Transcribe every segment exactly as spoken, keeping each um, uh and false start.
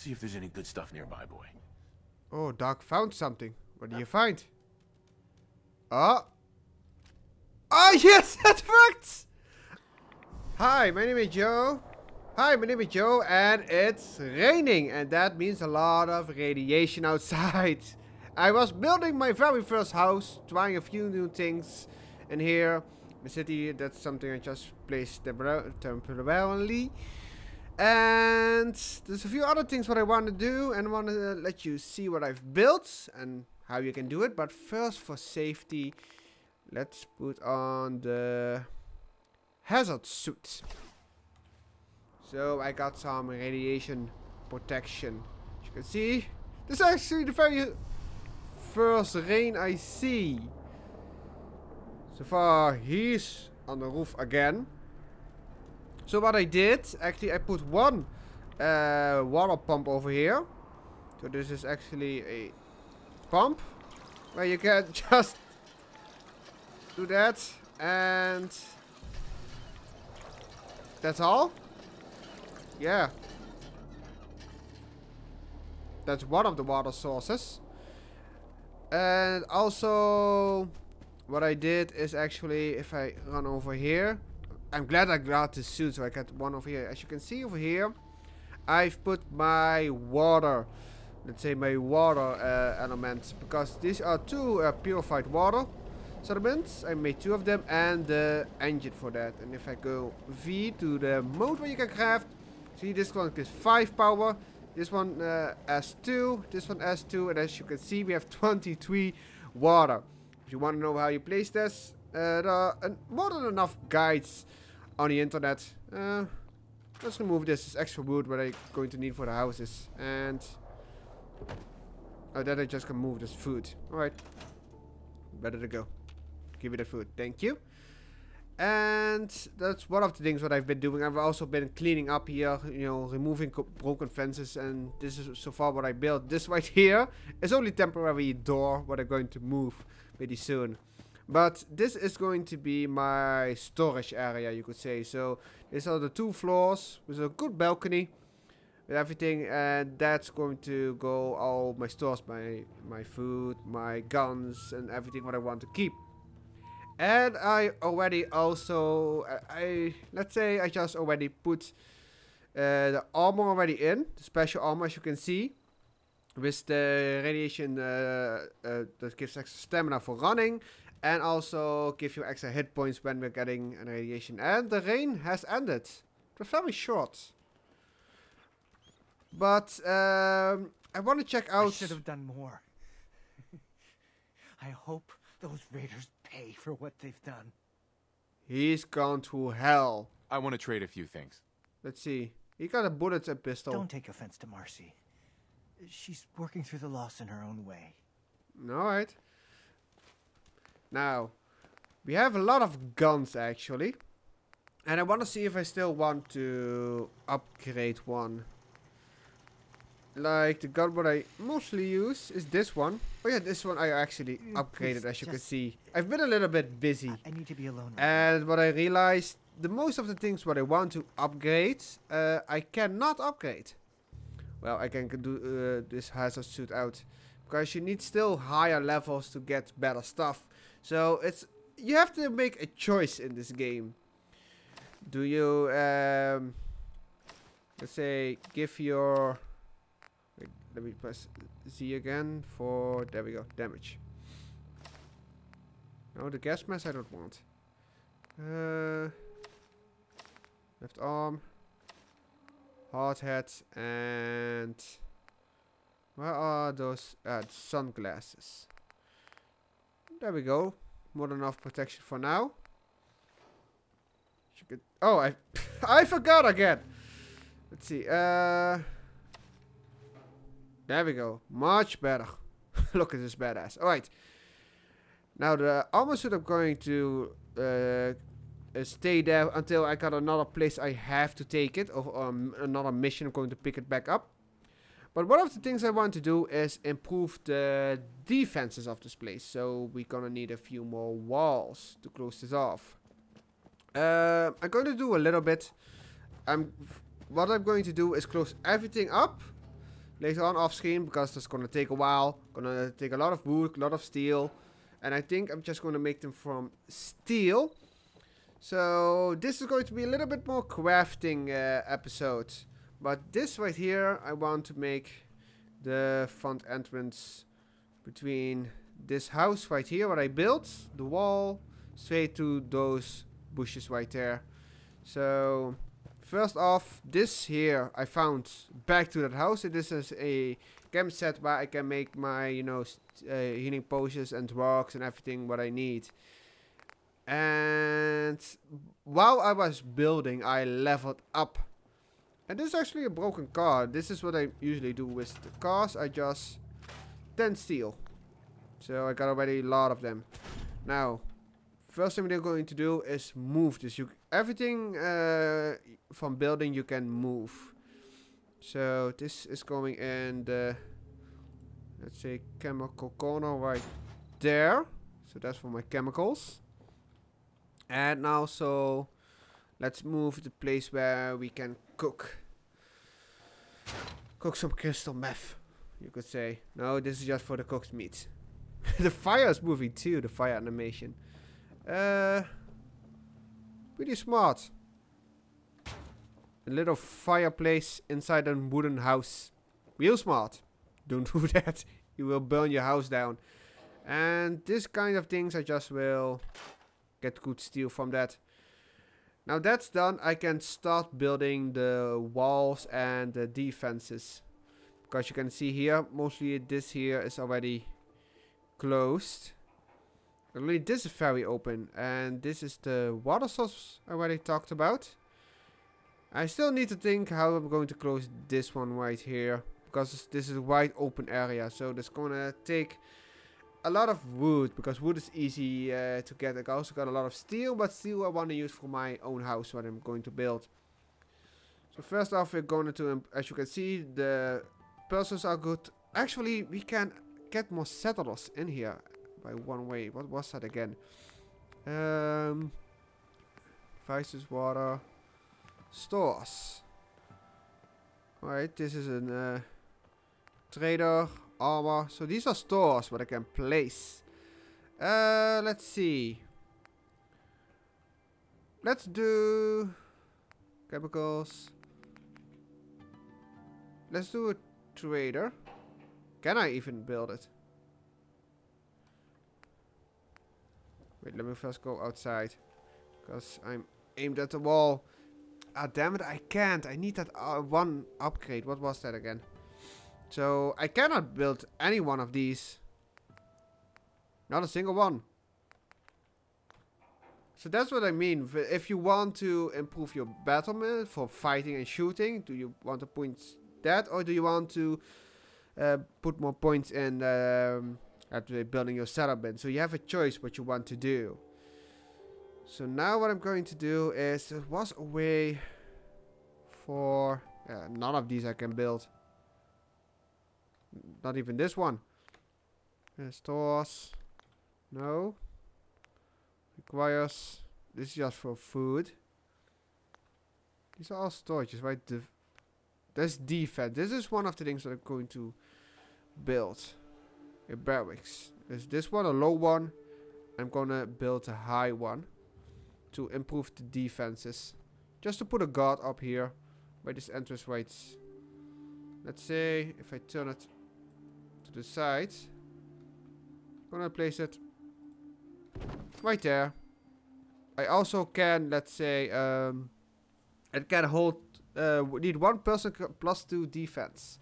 See if there's any good stuff nearby, boy. Oh, Doc found something. What do you find? Oh. Oh, yes, that worked! Hi, my name is Joe. Hi, my name is Joe, and it's raining, and that means a lot of radiation outside. I was building my very first house, trying a few new things, and here, the city, that's something I just placed temporarily. And there's a few other things what I want to do, and want to let you see what I've built, and how you can do it. But first, for safety, let's put on the hazard suit. So I got some radiation protection. As you can see, this is actually the very first rain I see. So far, he's on the roof again. So what I did, actually I put one uh, water pump over here. So this is actually a pump where you can just do that. And that's all. Yeah, that's one of the water sources. And also what I did is actually, if I run over here, I'm glad I got the suit, so I got one over here. As you can see over here, I've put my water, let's say my water uh, elements, because these are two uh, purified water sediments. I made two of them and the engine for that. And if I go V to the mode where you can craft, see, this one gives five power, this one uh, S two, this one S two, and as you can see, we have twenty-three water. If you want to know how you place this, uh, there are more than enough guides on the internet. Uh, let's remove this, this extra wood what I'm going to need for the houses. And oh, then I just can move this food. Alright, better to go. Give me the food, thank you. And that's one of the things what I've been doing. I've also been cleaning up here, you know, removing broken fences. And this is so far what I built. This right here is only temporary door what I'm going to move pretty soon. But this is going to be my storage area, you could say. So these are the two floors with a good balcony with everything. And that's going to go all my stores, my, my food, my guns and everything what I want to keep. And I already also, I, I let's say I just already put uh, the armor already in, the special armor as you can see, with the radiation uh, uh, that gives extra stamina for running, and also give you extra hit points when we're getting an radiation. And the rain has ended, but very short. But um, I want to check out. I should have done more. I hope those raiders pay for what they've done. He's gone to hell. I want to trade a few things. Let's see. He got a bullet and pistol. Don't take offense to Marcy. She's working through the loss in her own way. Alright. Now, we have a lot of guns actually. And I want to see if I still want to upgrade one. Like the gun what I mostly use is this one. Oh yeah, this one I actually upgraded. Please, as you can see, I've been a little bit busy. I need to be alone. Right and now. What I realized, the most of the things what I want to upgrade, uh, I cannot upgrade. Well, I can do uh, this hazard suit out because you need still higher levels to get better stuff. So it's, you have to make a choice in this game. Do you um, let's say give your, let me press Z again for, there we go, damage. No, the gas mask I don't want. Uh, left arm, hard hat, and where are those uh, sunglasses? There we go, more than enough protection for now. You could, oh, I I forgot again. Let's see. Uh. There we go. Much better. Look at this badass. Alright. Now the armor suit I'm going to uh, uh, stay there until I got another place I have to take it. Or um, another mission. I'm going to pick it back up. But one of the things I want to do is improve the defenses of this place. So we're going to need a few more walls to close this off. Uh, I'm going to do a little bit. I'm, what I'm going to do is close everything up. later on off screen, because it's gonna take a while. Gonna take a lot of wood, a lot of steel. And I think I'm just gonna make them from steel. So this is going to be a little bit more crafting uh, episode. But this right here, I want to make the front entrance between this house right here, what I built, the wall, straight to those bushes right there. So first off, this here I found back to that house. This is a camp set where I can make my, you know, uh, healing potions and rocks and everything what I need. And while I was building, I leveled up. And this is actually a broken car. This is what I usually do with the cars. I just ten steal. So I got already a lot of them. Now, first thing they're going to do is move this. You, everything uh, from building you can move. So this is going in the, let's say, chemical corner right there. So that's for my chemicals. And now, so let's move to the place where we can cook. Cook some crystal meth, you could say. No, this is just for the cooked meat. The fire is moving too, the fire animation. Uh, pretty smart. A little fireplace inside a wooden house. Real smart. Don't do that. You will burn your house down. And this kind of things I just will get good steel from that. Now that's done, I can start building the walls and the defenses. Because you can see here, mostly this here is already closed. Only this is very open. And this is the water source I already talked about. I still need to think how I'm going to close this one right here. Because this is a wide open area. So that's going to take a lot of wood, because wood is easy uh, to get. I also got a lot of steel, but steel I want to use for my own house, what I'm going to build. So first off, we're going to, as you can see, the persons are good. Actually, we can get more settlers in here by one way. What was that again? Um, vices, water, stores. Alright, this is an uh, trader. Armor. So these are stores what I can place. Uh, let's see. Let's do chemicals. Let's do a trader. Can I even build it? Wait, let me first go outside. Because I'm aimed at the wall. Ah, damn it, I can't. I need that uh, one upgrade. What was that again? So, I cannot build any one of these. Not a single one. So, that's what I mean. If you want to improve your battlement for fighting and shooting, do you want to point that? Or do you want to uh, put more points in um, after building your settlement? So, you have a choice what you want to do. So, now what I'm going to do is, there was a way for... Uh, none of these I can build. Not even this one. Uh, stores. No. Requires. This is just for food. These are all storages, right? De That's defense. This is one of the things that I'm going to build. A barracks. Is this one a low one? I'm gonna build a high one. To improve the defenses. Just to put a guard up here. By this entrance right. Let's say if I turn it to the side, I'm gonna place it right there. I also can, let's say, um, it can hold, uh, need one person plus two defense.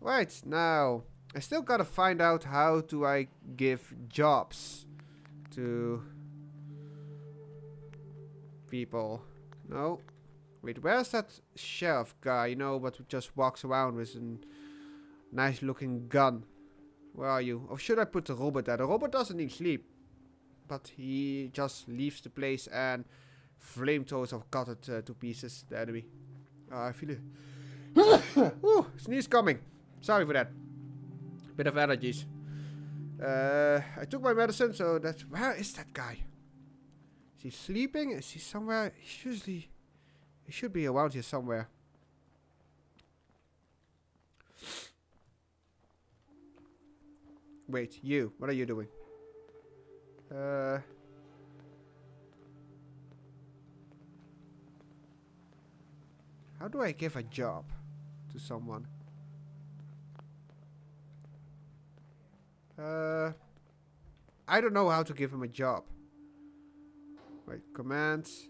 Right, now, I still gotta find out how do I give jobs to people. No. Wait, where's that sheriff guy, you know, but just walks around with a nice looking gun? Where are you? Or should I put the robot there? The robot doesn't need sleep. But he just leaves the place and flamethrowers have cut it uh, to pieces, the enemy. Uh, I feel it. Ooh, sneeze coming. Sorry for that. Bit of allergies. Uh, I took my medicine, so that's... Where is that guy? Is he sleeping? Is he somewhere? He's usually... It should be around here somewhere. Wait, you. What are you doing? Uh... How do I give a job to someone? Uh... I don't know how to give him a job. Wait, commands.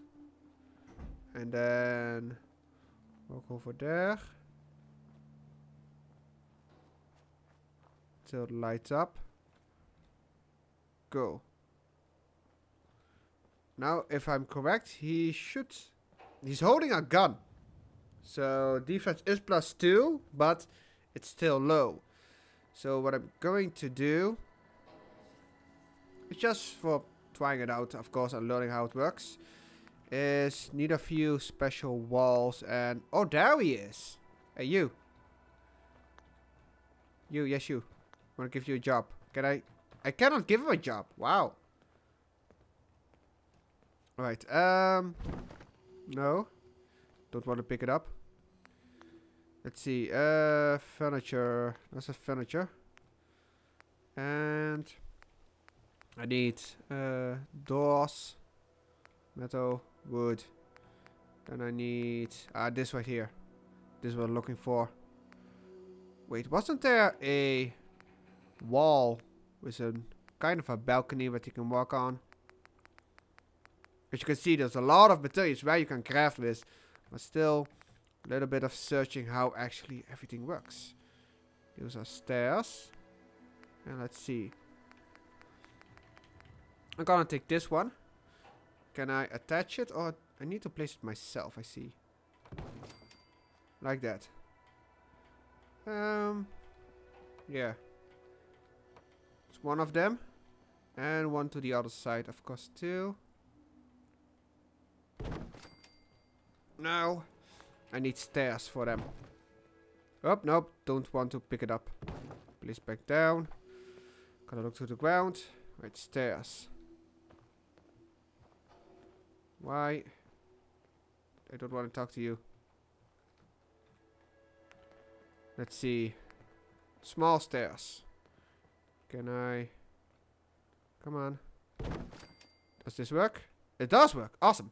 And then... walk over there. Till it lights up. Go. Now, if I'm correct, he should... he's holding a gun. So, defense is plus two, but it's still low. So, what I'm going to do... just for trying it out, of course, and learning how it works, is need a few special walls and... oh, there he is! Hey, you. You, yes, you. I want to give you a job. Can I... I cannot give him a job. Wow. Alright, um... no. Don't want to pick it up. Let's see. Uh, furniture. That's a furniture. And... I need uh, doors, metal, wood, and I need ah, this right here. This is what I'm looking for. Wait, wasn't there a wall with a kind of a balcony that you can walk on? As you can see, there's a lot of materials where you can craft with, but still a little bit of searching how actually everything works. Those are stairs, and let's see. I'm gonna take this one. Can I attach it? Or I need to place it myself, I see. Like that. Um, yeah. It's one of them. And one to the other side, of course, too. Now, I need stairs for them. Oh, nope. Don't want to pick it up. Place back down. Gotta look to the ground. Right, stairs. Why? I don't want to talk to you. Let's see. Small stairs. Can I... come on. Does this work? It does work. Awesome.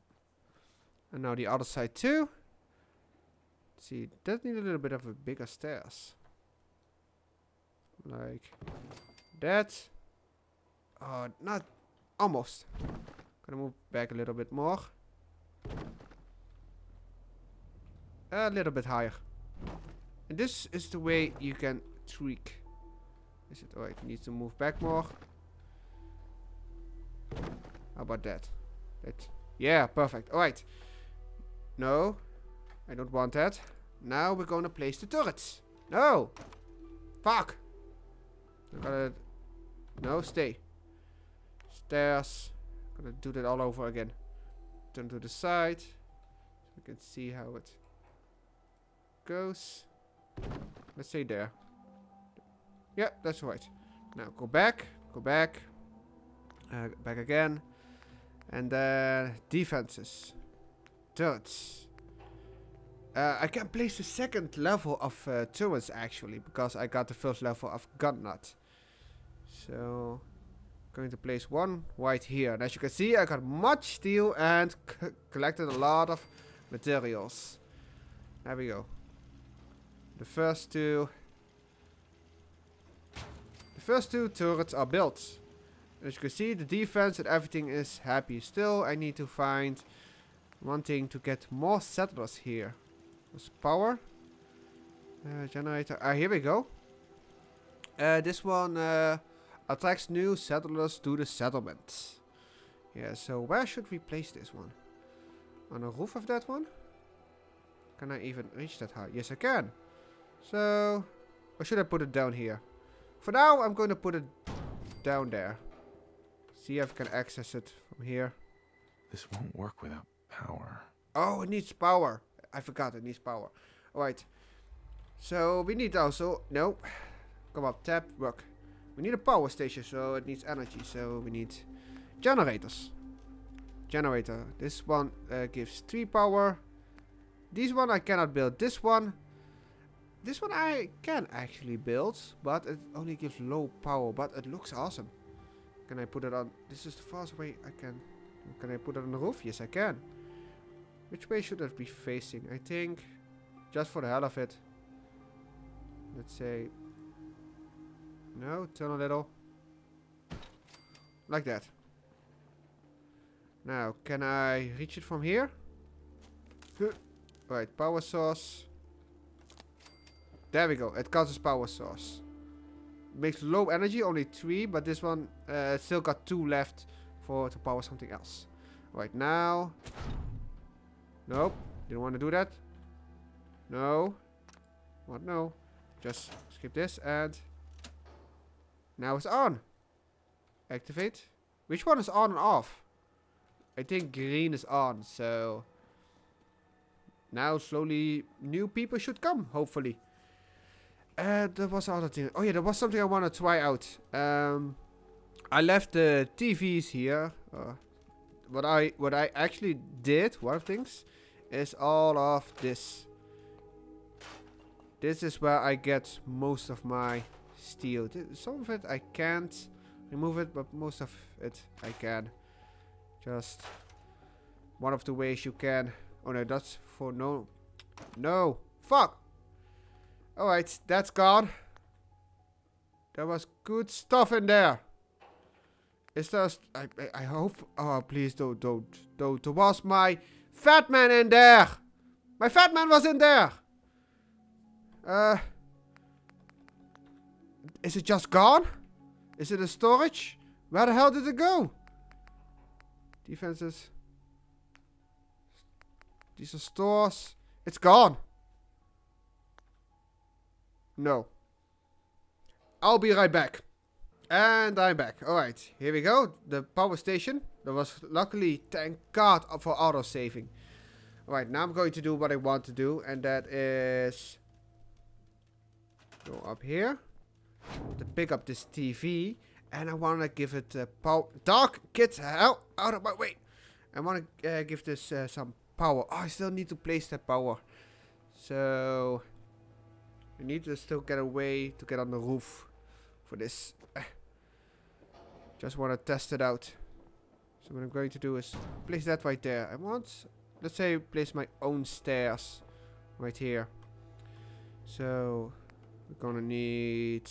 And now the other side too. Let's see, it does need a little bit of a bigger stairs. Like that. Oh, not... almost. Gonna move back a little bit more. A little bit higher. And this is the way you can tweak. Is it alright? Need to move back more. How about that? That. Yeah, perfect. Alright. No. I don't want that. Now we're gonna place the turrets. No! Fuck! I gotta... no, stay. Stairs. Gonna do that all over again. Turn to the side. So we can see how it goes. Let's say there. Yeah, that's right. Now go back. Go back. Uh, back again. And then defenses. Turrets. Uh, I can place the second level of uh, turrets actually. Because I got the first level of gun nut. So... going to place one right here. And as you can see, I got much steel and c collected a lot of materials. There we go. The first two... The first two turrets are built. And as you can see, the defense and everything is happy. Still, I need to find one thing to get more settlers here. There's power. Uh, generator. Ah, here we go. Uh, this one... Uh, attracts new settlers to the settlement. Yeah, so where should we place this one? On the roof of that one? Can I even reach that high? Yes, I can. So... or should I put it down here? For now, I'm going to put it down there. See if I can access it from here. This won't work without power. Oh, it needs power. I forgot it needs power. Alright. So, we need also... no. Come up, tap, work. We need a power station, so it needs energy, so we need generators. Generator. This one uh, gives three power. This one I cannot build. This one This one I can actually build, but it only gives low power, but it looks awesome. Can I put it on? This is the fast way I can. Can I put it on the roof? Yes, I can. Which way should it be facing? I think, just for the hell of it, let's say, no, turn a little. Like that. Now, can I reach it from here? Right, power source. There we go, it counts as power source. Makes low energy, only three, but this one uh, still got two left for to power something else. Right now. Nope, didn't want to do that. No. What? No. Just skip this and... now it's on. Activate. Which one is on and off? I think green is on, so... now slowly new people should come, hopefully. Uh, there was another thing. Oh yeah, there was something I want to try out. Um, I left the T Vs here. Uh, what I what I actually did, one of the things, is all of this. This is where I get most of my steel. Some of it I can't remove it, but most of it I can. Just one of the ways you can. Oh no, that's for no. No. Fuck. Alright, that's gone. There was good stuff in there. Is there... I, I, I hope... Oh, please don't, don't, don't. There was my Fat Man in there. My Fat Man was in there. Uh... Is it just gone? Is it in storage? Where the hell did it go? Defenses. These are stores. It's gone. No. I'll be right back. And I'm back. Alright, here we go. The power station. That was luckily, thank God, for auto-saving. Alright, now I'm going to do what I want to do. And that is... go up here. To pick up this T V. And I want to give it uh, power... Dark, get the hell out of my way. I want to uh, give this uh, some power. Oh, I still need to place that power. So... we need to still get a way to get on the roof for this. Just want to test it out. So what I'm going to do is place that right there. I want, let's say, place my own stairs right here. So we're gonna need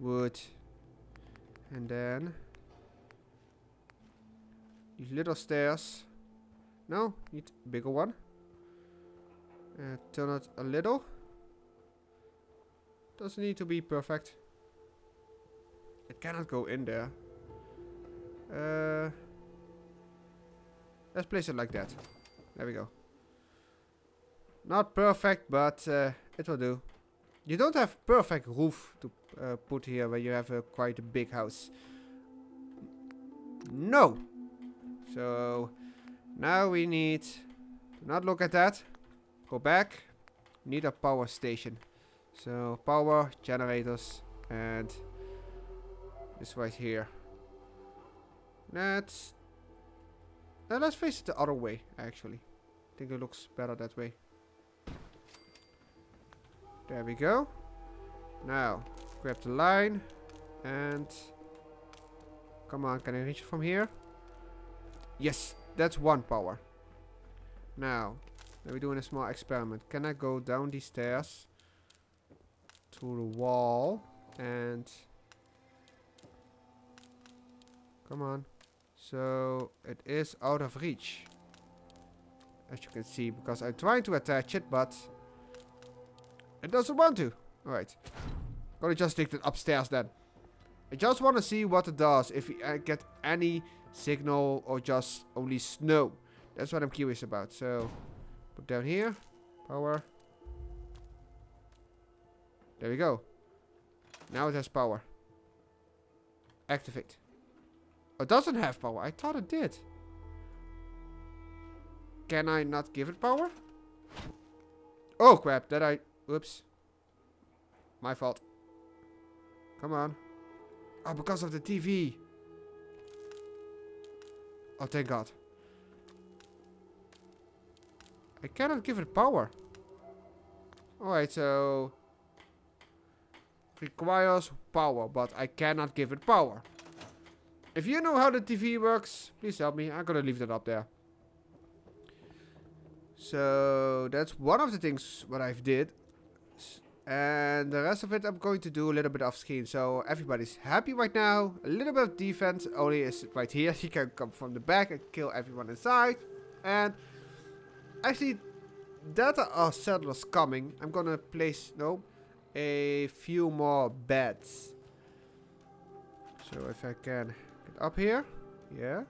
wood, and then these little stairs. No, need a bigger one. Uh, turn it a little. Doesn't need to be perfect. It cannot go in there. Uh, let's place it like that. There we go. Not perfect, but uh, it will do. You don't have perfect roof to uh, put here when you have uh, quite a big house. No. So now we need to not look at that. Go back. Need a power station. So, power, generators, and this right here. Let's... now let's face it the other way, actually. I think it looks better that way. There we go. Now, grab the line, and... come on, can I reach it from here? Yes, that's one power. Now, we're doing a small experiment. Can I go down these stairs? To the wall and come on, so it is out of reach, as you can see, because I'm trying to attach it, but it doesn't want to. All right, gonna just take it upstairs then. I just want to see what it does, if I get any signal or just only snow. That's what I'm curious about. So put down here, power. There we go. Now it has power. Activate. Oh, it doesn't have power. I thought it did. Can I not give it power? Oh, crap. Did I... oops. My fault. Come on. Oh, because of the T V. Oh, thank God. I cannot give it power. Alright, so... requires power, but I cannot give it power. If you know how the T V works, please help me. I'm gonna leave that up there. So that's one of the things what I've did. And the rest of it I'm going to do a little bit off screen. So everybody's happy right now. A little bit of defense. Only is right here. He can come from the back and kill everyone inside. And actually, that are settlers coming. I'm gonna place, no, a few more beds. So if I can get up here. Yeah.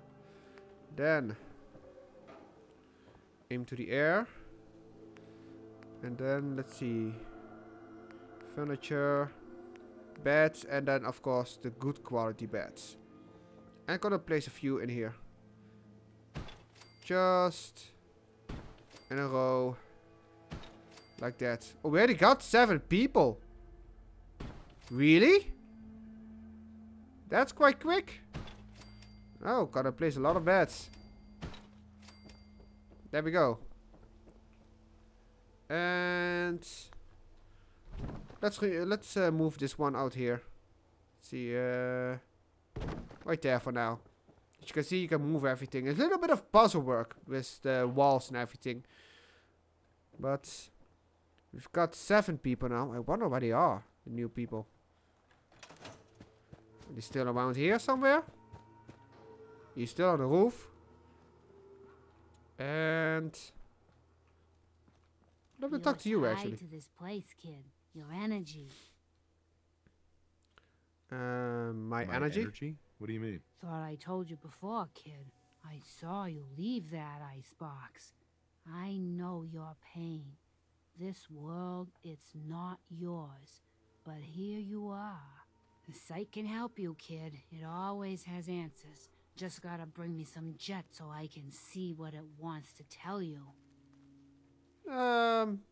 Then aim to the air. And then let's see. Furniture, beds, and then of course the good quality beds. I'm gonna place a few in here, just in a row, like that. Already got seven people. Really? That's quite quick. Oh, gotta place a lot of beds. There we go. And Let's re let's uh, move this one out here. Let's see, uh, right there for now. As you can see, you can move everything. It's a little bit of puzzle work with the walls and everything. But we've got seven people now. I wonder where they are, the new people. Are they still around here somewhere? He's still on the roof. And let me talk to you actually. To this place, kid. Your energy. Uh, my, my energy? energy? What do you mean? Thought I told you before, kid. I saw you leave that icebox. I know your pain. This world, it's not yours. But here you are. The site can help you, kid. It always has answers. Just gotta bring me some jet so I can see what it wants to tell you. Um...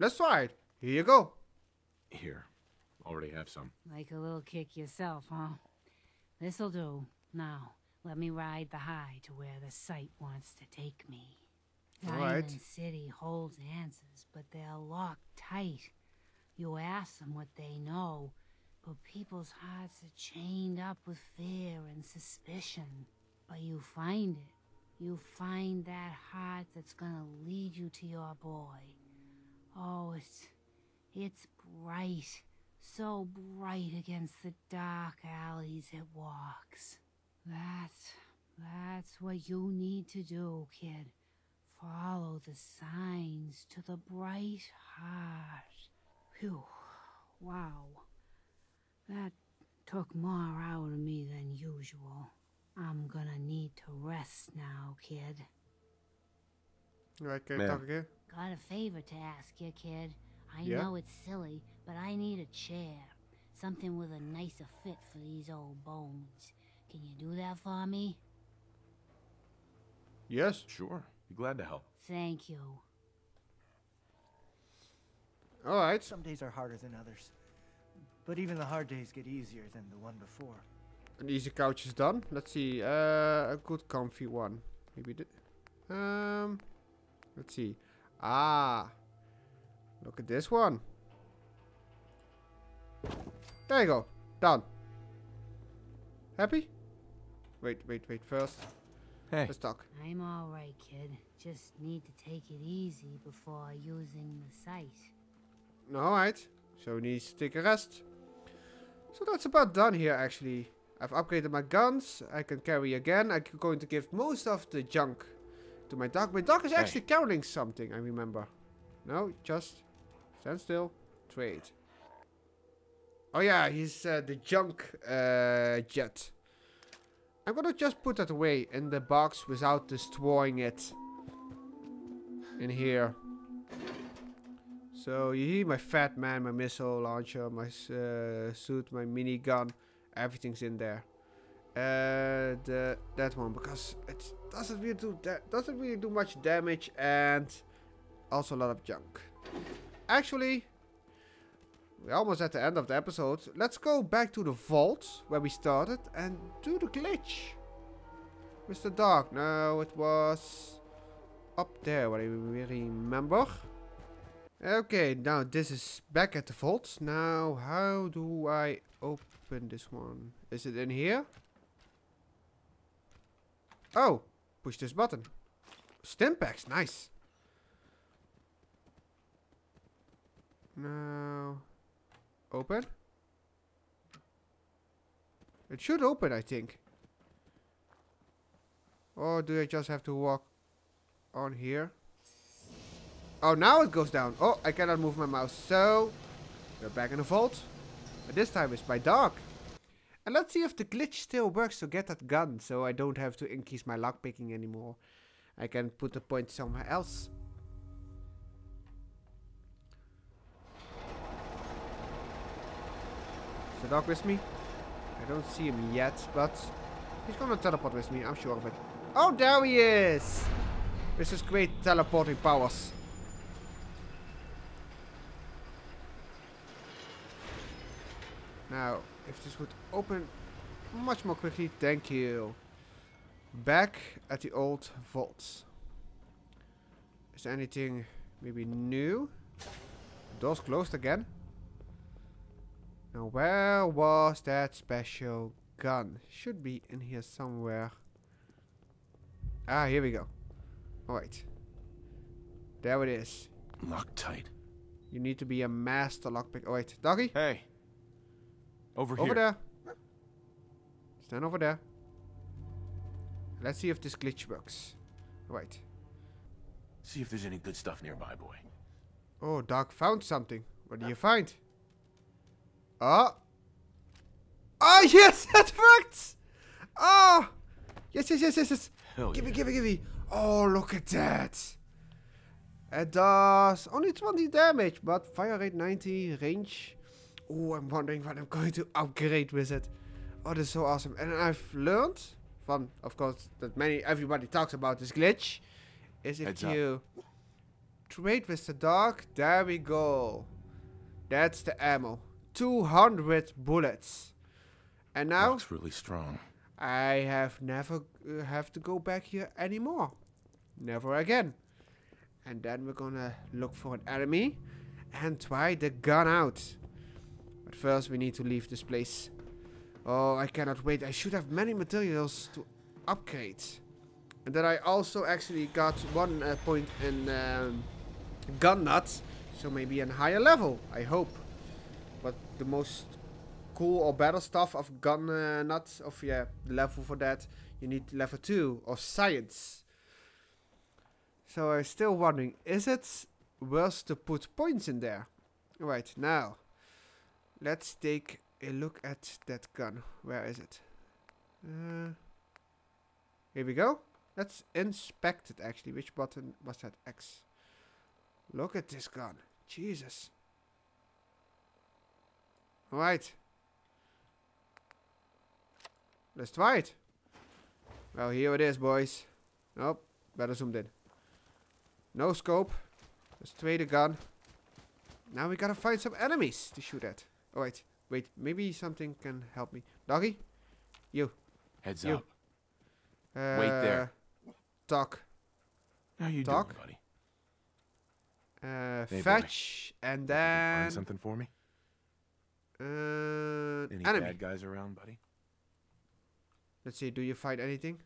Let's try it. Here you go. Here. Already have some. Like a little kick yourself, huh? This'll do. Now, let me ride the high to where the sight wants to take me. Right. Diamond City holds answers, but they're locked tight. You ask them what they know, but people's hearts are chained up with fear and suspicion. But you find it. You find that heart that's gonna lead you to your boy. Oh, it's, it's bright, so bright against the dark alleys it walks. That's, that's what you need to do, kid. Follow the signs to the bright heart. Phew, wow. That took more out of me than usual. I'm gonna need to rest now, kid. Right, can I talk again? Got a favor to ask you, kid. I yeah. know it's silly, but I need a chair. Something with a nicer fit for these old bones. Can you do that for me? Yes, sure. Be glad to help. Thank you. All right. Some days are harder than others. But even the hard days get easier than the one before. An easy couch is done. Let's see. Uh, a good comfy one. Maybe the... Um... Let's see. Ah, look at this one. There you go. Done. Happy? Wait, wait, wait. First, hey. Let's talk. I'm all right, kid. Just need to take it easy before using the site. All right. So we need to take a rest. So that's about done here, actually. I've upgraded my guns. I can carry again. I'm going to give most of the junk to my dog. My dog is actually hey. carrying something, I remember. No, just stand still. Trade. Oh yeah, he's uh, the junk uh, jet. I'm gonna just put that away in the box without destroying it. In here. So you hear my Fat Man, my missile launcher, my uh, suit, my minigun. Everything's in there. Uh, the, that one, because it doesn't really do that doesn't really do much damage, and also a lot of junk. Actually, we're almost at the end of the episode. Let's go back to the vault where we started and do the glitch. Mister Dark. No, it was up there. What do you remember? Okay, now this is back at the vault. Now, how do I open this one? Is it in here? Oh, push this button. Stimpax, nice. Now, open. It should open, I think. Or do I just have to walk on here? Oh, now it goes down. Oh, I cannot move my mouse. So, we're back in the vault. But this time it's my dog. And let's see if the glitch still works to get that gun. So I don't have to increase my lockpicking anymore. I can put the point somewhere else. Is the dog with me? I don't see him yet, but he's gonna teleport with me. I'm sure of it. Oh, there he is! This is great teleporting powers. Now, if this would open much more quickly, thank you. Back at the old vault. Is there anything maybe new? Doors closed again. Now, where was that special gun? Should be in here somewhere. Ah, here we go. Alright. There it is. Loctite. You need to be a master lockpick. Oh, wait. Doggy? Hey. Over here. Over there. Stand over there. Let's see if this glitch works. Right. See if there's any good stuff nearby, boy. Oh, Doc found something. What do uh. you find? Oh. Oh, yes! That worked! Oh! Yes, yes, yes, yes, yes. Hell give yeah. me, give me, give me. Oh, look at that. It does only twenty damage, but fire rate ninety, range... Oh, I'm wondering what I'm going to upgrade with it. Oh, this is so awesome. And I've learned from, of course, that many everybody talks about this glitch. Is if Heads you up. trade with the dog. There we go. That's the ammo. two hundred bullets. And now... Looks really strong. I have never uh, have to go back here anymore. Never again. And then we're gonna look for an enemy. And try the gun out. But first we need to leave this place. Oh, I cannot wait. I should have many materials to upgrade. And then I also actually got one uh, point in um, gun nuts. So maybe a higher level, I hope. But the most cool or better stuff of gun uh, nuts, of yeah, level for that, you need level two of science. So I'm still wondering, is it worth to put points in there? Right, now. Let's take a look at that gun. Where is it? Uh, here we go. Let's inspect it, actually. Which button was that? X. Look at this gun. Jesus. Alright. Let's try it. Well, here it is, boys. Nope. Better zoomed in. No scope. Let's try the gun. Now we gotta find some enemies to shoot at. Alright, wait, maybe something can help me. Doggy? You. Heads you. up. Uh, wait there. Talk. How you talk. doing, buddy? Uh, hey, fetch, buddy. and then... Find something for me? Uh, Any enemy. bad guys around, buddy? Let's see, do you find anything?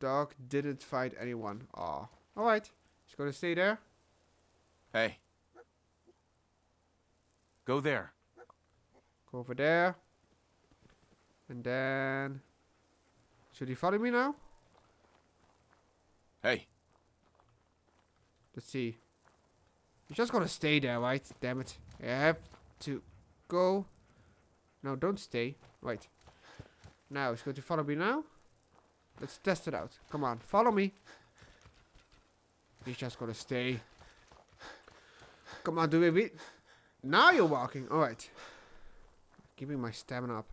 Dog didn't find anyone. Aw. Alright, he's gonna stay there. Hey. Go there. Go over there. And then... Should he follow me now? Hey. Let's see. You're just gonna stay there, right? Damn it. I have to go. No, don't stay. Wait. Now, he's going to follow me now? Let's test it out. Come on, follow me. He's just gonna stay. Come on, do we... we Now you're walking. Alright. Keeping my stamina up.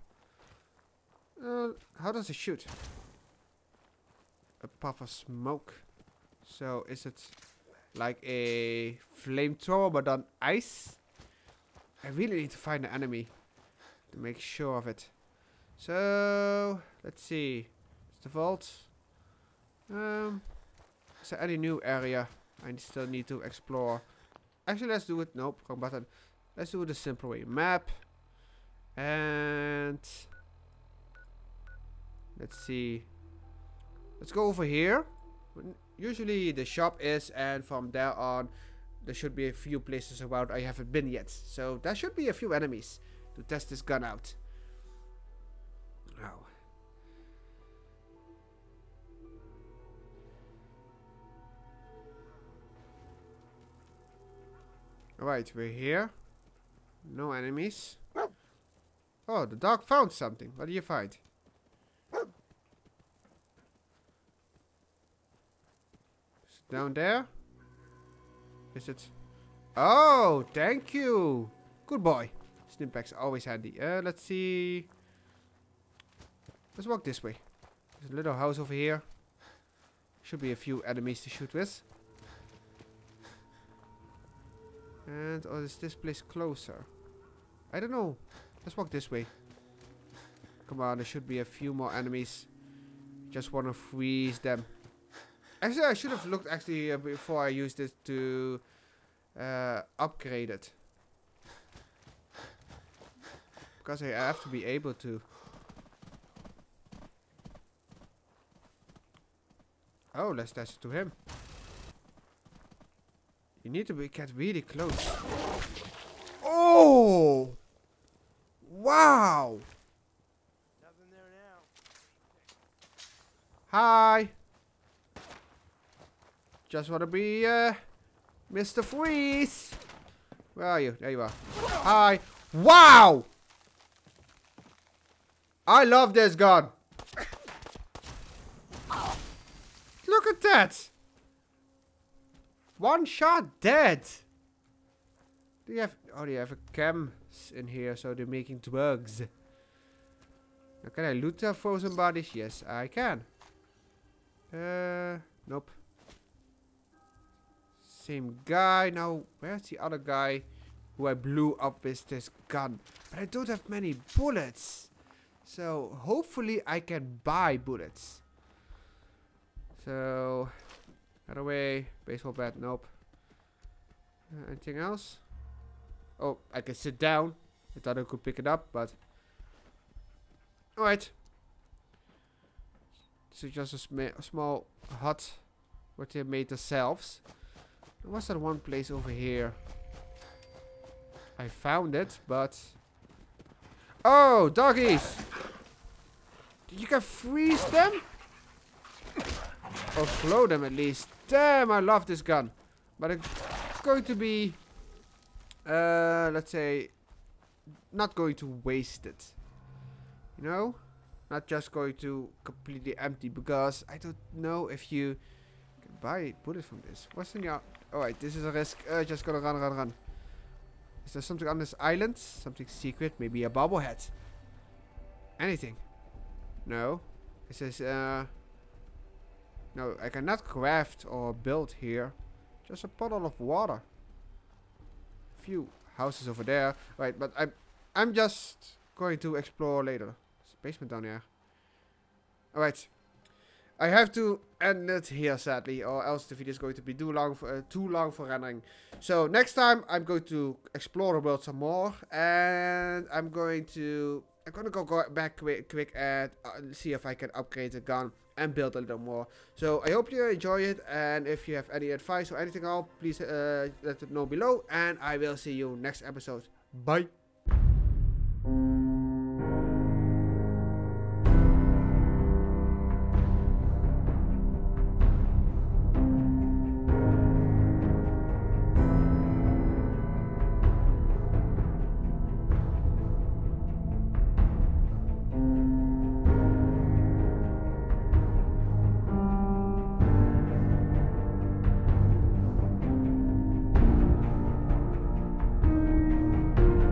Uh, how does it shoot? A puff of smoke. So is it like a flamethrower but on ice? I really need to find the enemy to make sure of it. So let's see. It's the vault. Um, Is there any new area I still need to explore? Actually, let's do it. Nope, wrong button. Let's do it the simple way. Map. And let's see. Let's go over here. Usually the shop is, and from there on, there should be a few places around I haven't been yet. So there should be a few enemies to test this gun out. Wow. Alright, we're here. No enemies. Oh, the dog found something. What do you find? Is it down there? Is it? Oh, thank you. Good boy. Stimpax always handy. Uh, let's see. Let's walk this way. There's a little house over here. Should be a few enemies to shoot with. And or is this place closer? I don't know. Let's walk this way. Come on, there should be a few more enemies. Just want to freeze them. Actually, I should have looked actually uh, before I used it to uh, upgrade it. Because I have to be able to. Oh, let's test it to him. You need to be, get really close. Oh! Wow! Nothing there now. Hi! Just wanna be, uh, Mister Freeze! Where are you? There you are. Hi! Wow! I love this gun! Look at that! One shot dead! Do you have... Oh, they have a cam in here, so they're making drugs. Now, can I loot the frozen bodies? Yes, I can. Uh, nope. Same guy. Now, where's the other guy who I blew up with this gun? But I don't have many bullets. So, hopefully I can buy bullets. So... out of the way. Baseball bat. Nope. Uh, anything else? Oh, I can sit down. I thought I could pick it up, but... Alright. This is just a, sm a small hut where they made themselves. What's that one place over here? I found it, but... Oh, doggies! You can freeze them? Or slow them at least. Damn, I love this gun. But it's going to be... Uh, let's say... not going to waste it. You know? Not just going to completely empty. Because I don't know if you can buy bullets from this. What's in your... Alright, this is a risk. Uh, just gonna run, run, run. Is there something on this island? Something secret? Maybe a bobblehead? Anything? No. It says, uh... no, I cannot craft or build here. Just a puddle of water. A few houses over there. Right, but I'm, I'm just going to explore later. There's a basement down here. Alright. I have to end it here, sadly. Or else the video is going to be too long for, uh, too long for rendering. So, next time I'm going to explore the world some more. And I'm going to... I'm going to go, go back quick, quick and uh, see if I can upgrade the gun and build a little more. So I hope you enjoy it, and if you have any advice or anything else, please uh, let it know below, and I will see you next episode. Bye.